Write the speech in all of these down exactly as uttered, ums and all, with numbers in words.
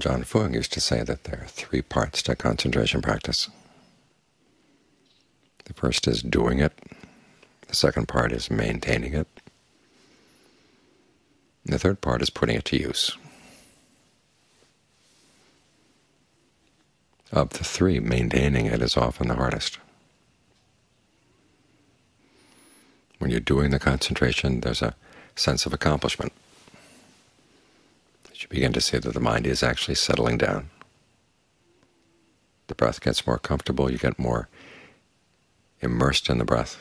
John Fung used to say that there are three parts to concentration practice. The first is doing it, the second part is maintaining it, and the third part is putting it to use. Of the three, maintaining it is often the hardest. When you're doing the concentration, there's a sense of accomplishment. You begin to see that the mind is actually settling down. The breath gets more comfortable, you get more immersed in the breath.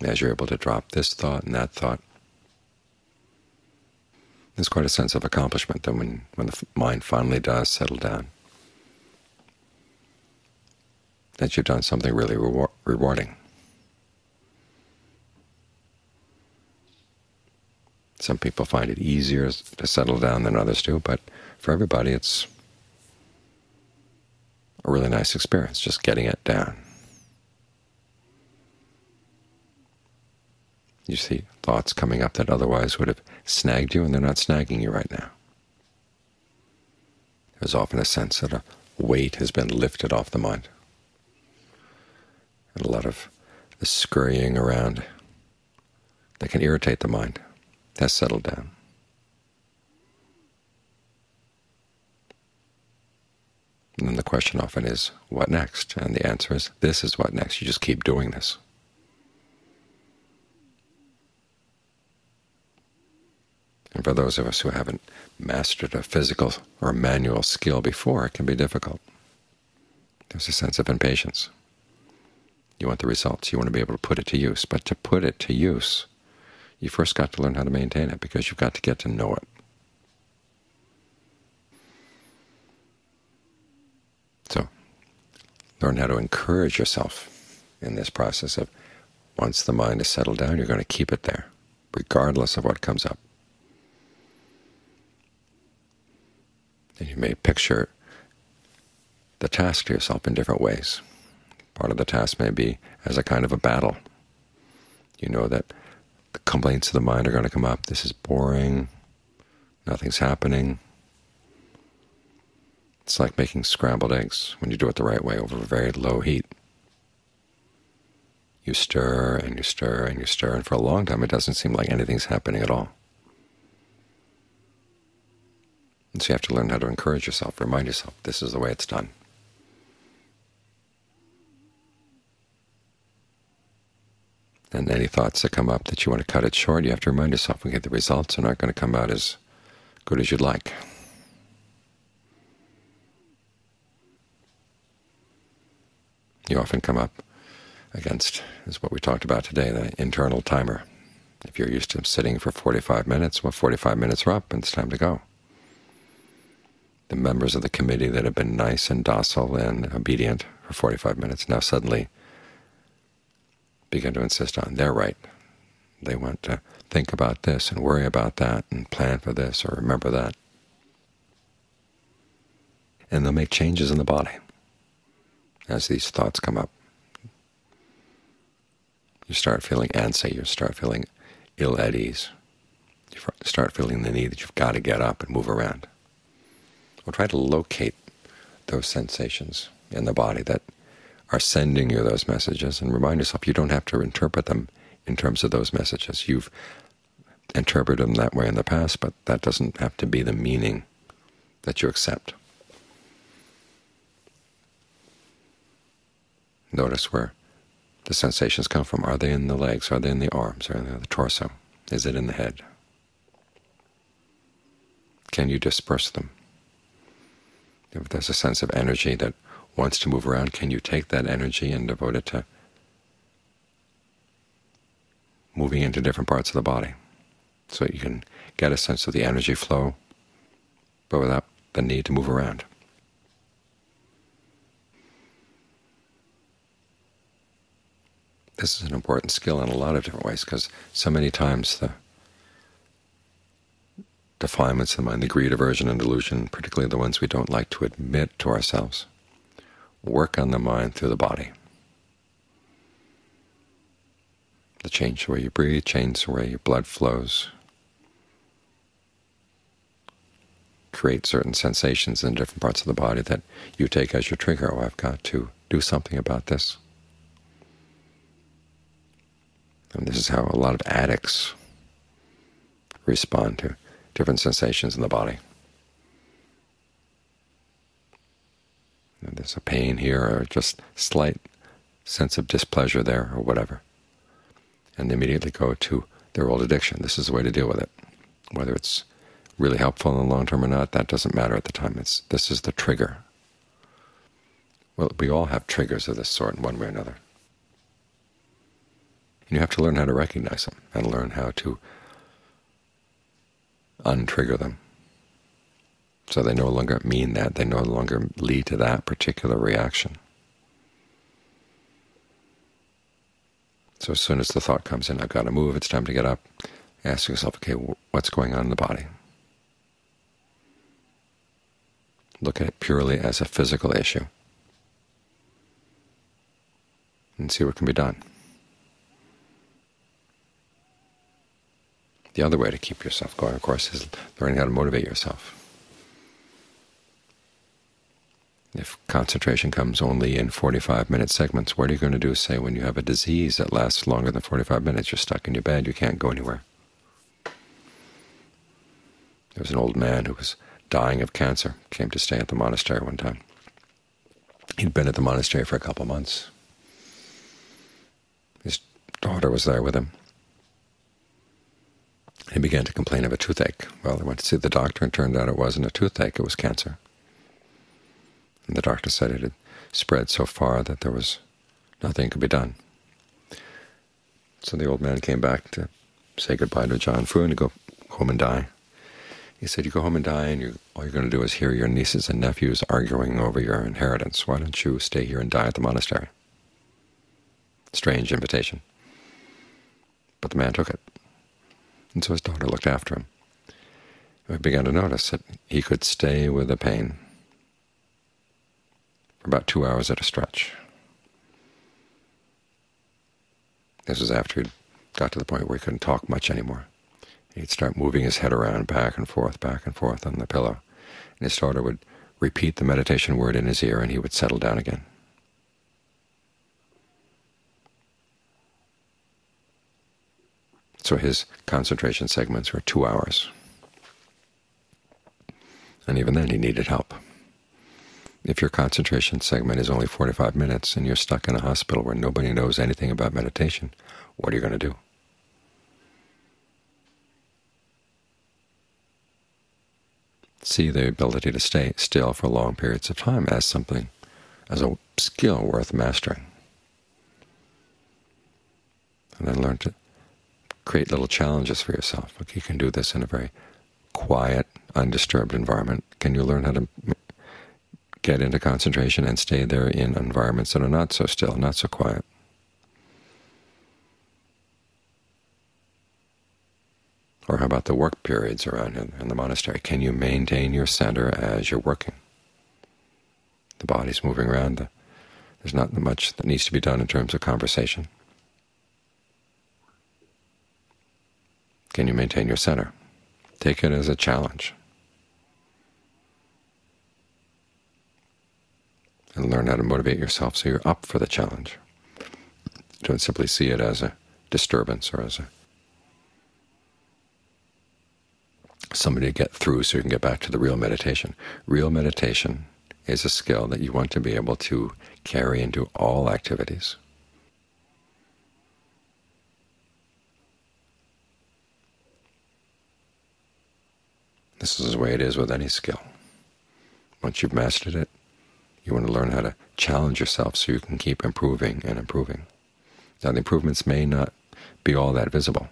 As you're able to drop this thought and that thought, there's quite a sense of accomplishment that when, when the mind finally does settle down, that you've done something really rewar- rewarding. Some people find it easier to settle down than others do, but for everybody it's a really nice experience, just getting it down. You see thoughts coming up that otherwise would have snagged you, and they're not snagging you right now. There's often a sense that a weight has been lifted off the mind, and a lot of the scurrying around that can irritate the mind has settled down. And then the question often is, what next? And the answer is, this is what next. You just keep doing this. And for those of us who haven't mastered a physical or manual skill before, it can be difficult. There's a sense of impatience. You want the results. You want to be able to put it to use. But to put it to use, you first got to learn how to maintain it, because you've got to get to know it. So learn how to encourage yourself in this process of, once the mind is settled down, you're going to keep it there, regardless of what comes up. And you may picture the task to yourself in different ways. Part of the task may be as a kind of a battle. You know that the complaints of the mind are going to come up. This is boring. Nothing's happening. It's like making scrambled eggs when you do it the right way over very low heat. You stir and you stir and you stir, and for a long time it doesn't seem like anything's happening at all. And so you have to learn how to encourage yourself, remind yourself, this is the way it's done. And any thoughts that come up that you want to cut it short, you have to remind yourself, okay, the results are not going to come out as good as you'd like. You often come up against, is what we talked about today, the internal timer. If you're used to sitting for forty-five minutes, well, forty-five minutes are up and it's time to go. The members of the committee that have been nice and docile and obedient for forty-five minutes now suddenly begin to insist on their right. They want to think about this and worry about that and plan for this or remember that. And they'll make changes in the body as these thoughts come up. You start feeling antsy, you start feeling ill at ease, you start feeling the need that you've got to get up and move around. Or try to locate those sensations in the body that are sending you those messages, and remind yourself you don't have to interpret them in terms of those messages. You've interpreted them that way in the past, but that doesn't have to be the meaning that you accept. Notice where the sensations come from. Are they in the legs? Are they in the arms? Are they in the torso? Is it in the head? Can you disperse them? If there's a sense of energy that wants to move around, can you take that energy and devote it to moving into different parts of the body, so that you can get a sense of the energy flow, but without the need to move around? This is an important skill in a lot of different ways, because so many times the defilements of the mind, the greed, aversion, and delusion, particularly the ones we don't like to admit to ourselves, work on the mind through the body. They change the way you breathe, change the way your blood flows, create certain sensations in different parts of the body that you take as your trigger. Oh, I've got to do something about this. And this is how a lot of addicts respond to different sensations in the body. And there's a pain here, or just slight sense of displeasure there, or whatever, and they immediately go to their old addiction. This is the way to deal with it. Whether it's really helpful in the long term or not, that doesn't matter at the time. It's, this is the trigger. Well, we all have triggers of this sort in one way or another. And you have to learn how to recognize them and learn how to untrigger them, so they no longer mean that, they no longer lead to that particular reaction. So as soon as the thought comes in, I've got to move, it's time to get up, ask yourself, okay, what's going on in the body? Look at it purely as a physical issue and see what can be done. The other way to keep yourself going, of course, is learning how to motivate yourself. If concentration comes only in forty-five minute segments, what are you going to do, say, when you have a disease that lasts longer than forty-five minutes? You're stuck in your bed, you can't go anywhere. There was an old man who was dying of cancer, came to stay at the monastery one time. He'd been at the monastery for a couple months. His daughter was there with him. He began to complain of a toothache. Well, they went to see the doctor, and turned out it wasn't a toothache, it was cancer. And the doctor said it had spread so far that there was nothing could be done. So the old man came back to say goodbye to John Fung and to go home and die. He said, you go home and die, and you, all you're going to do is hear your nieces and nephews arguing over your inheritance. Why don't you stay here and die at the monastery? Strange invitation. But the man took it. And so his daughter looked after him. And we began to notice that he could stay with the pain about two hours at a stretch. This was after he got to the point where he couldn't talk much anymore. He'd start moving his head around back and forth, back and forth on the pillow, and his daughter would repeat the meditation word in his ear, and he would settle down again. So his concentration segments were two hours. And even then he needed help. If your concentration segment is only forty-five minutes and you're stuck in a hospital where nobody knows anything about meditation, what are you going to do? See the ability to stay still for long periods of time as something, as a skill worth mastering. And then learn to create little challenges for yourself. Like, you can do this in a very quiet, undisturbed environment. Can you learn how to get into concentration and stay there in environments that are not so still, not so quiet? Or how about the work periods around in, in the monastery? Can you maintain your center as you're working? The body's moving around. The, there's not much that needs to be done in terms of conversation. Can you maintain your center? Take it as a challenge. And learn how to motivate yourself so you're up for the challenge. Don't simply see it as a disturbance or as a somebody to get through so you can get back to the real meditation. Real meditation is a skill that you want to be able to carry into all activities. This is the way it is with any skill. Once you've mastered it, you want to learn how to challenge yourself so you can keep improving and improving. Now, the improvements may not be all that visible.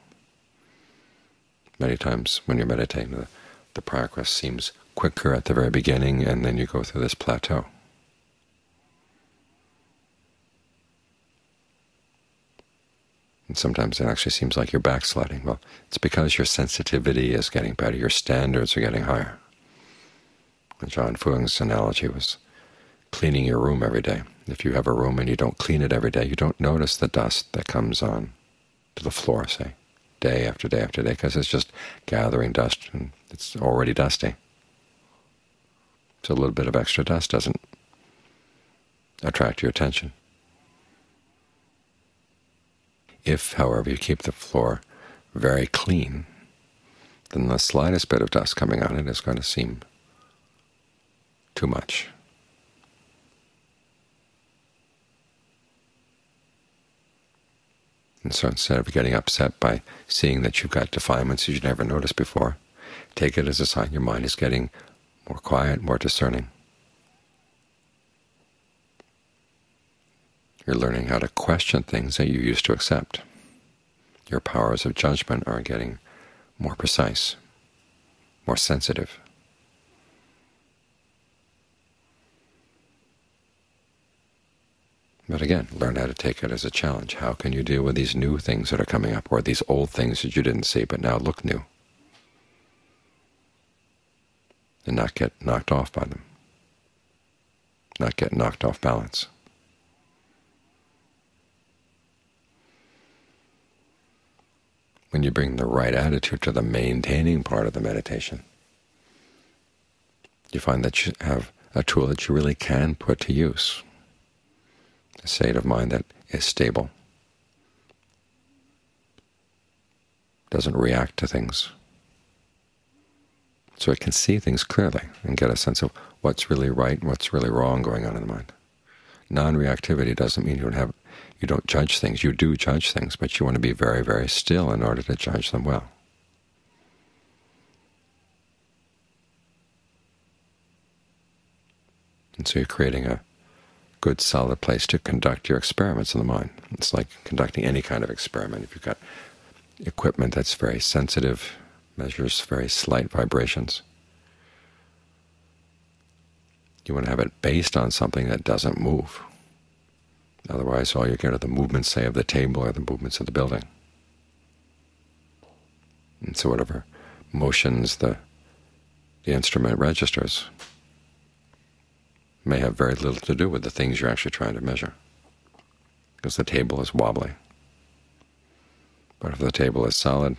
Many times when you're meditating, the, the progress seems quicker at the very beginning, and then you go through this plateau. And sometimes it actually seems like you're backsliding. Well, it's because your sensitivity is getting better, your standards are getting higher. And John Fung's analogy was cleaning your room every day. If you have a room and you don't clean it every day, you don't notice the dust that comes on to the floor, say, day after day after day, because it's just gathering dust and it's already dusty. So a little bit of extra dust doesn't attract your attention. If, however, you keep the floor very clean, then the slightest bit of dust coming on it is going to seem too much. And so instead of getting upset by seeing that you've got defilements that you never noticed before, take it as a sign your mind is getting more quiet, more discerning. You're learning how to question things that you used to accept. Your powers of judgment are getting more precise, more sensitive. But again, learn how to take it as a challenge. How can you deal with these new things that are coming up, or these old things that you didn't see but now look new, and not get knocked off by them, not get knocked off balance? When you bring the right attitude to the maintaining part of the meditation, you find that you have a tool that you really can put to use. A state of mind that is stable, doesn't react to things, so it can see things clearly and get a sense of what's really right and what's really wrong going on in the mind. Non-reactivity doesn't mean you don't have, you don't judge things. You do judge things, but you want to be very, very still in order to judge them well. And so you're creating a good solid place to conduct your experiments in the mind. It's like conducting any kind of experiment. If you've got equipment that's very sensitive, measures very slight vibrations, you want to have it based on something that doesn't move. Otherwise, all you get are the movements, say, of the table or the movements of the building. And so whatever motions the, the instrument registers may have very little to do with the things you're actually trying to measure, because the table is wobbly. But if the table is solid,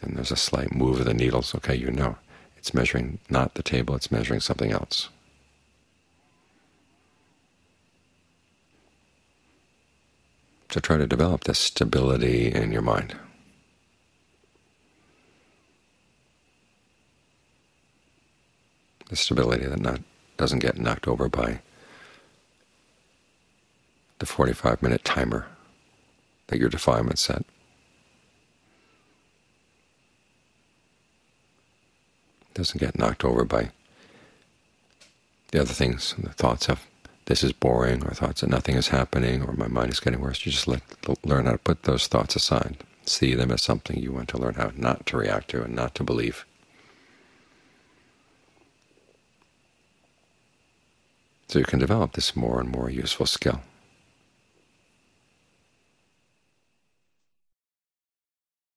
then there's a slight move of the needles. Okay, you know it's measuring not the table, it's measuring something else. So try to develop this stability in your mind. The stability that not, doesn't get knocked over by the forty-five minute timer that your defilement set. Doesn't get knocked over by the other things, the thoughts of this is boring, or thoughts that nothing is happening, or my mind is getting worse. You just let, learn how to put those thoughts aside. See them as something you want to learn how not to react to and not to believe. So you can develop this more and more useful skill.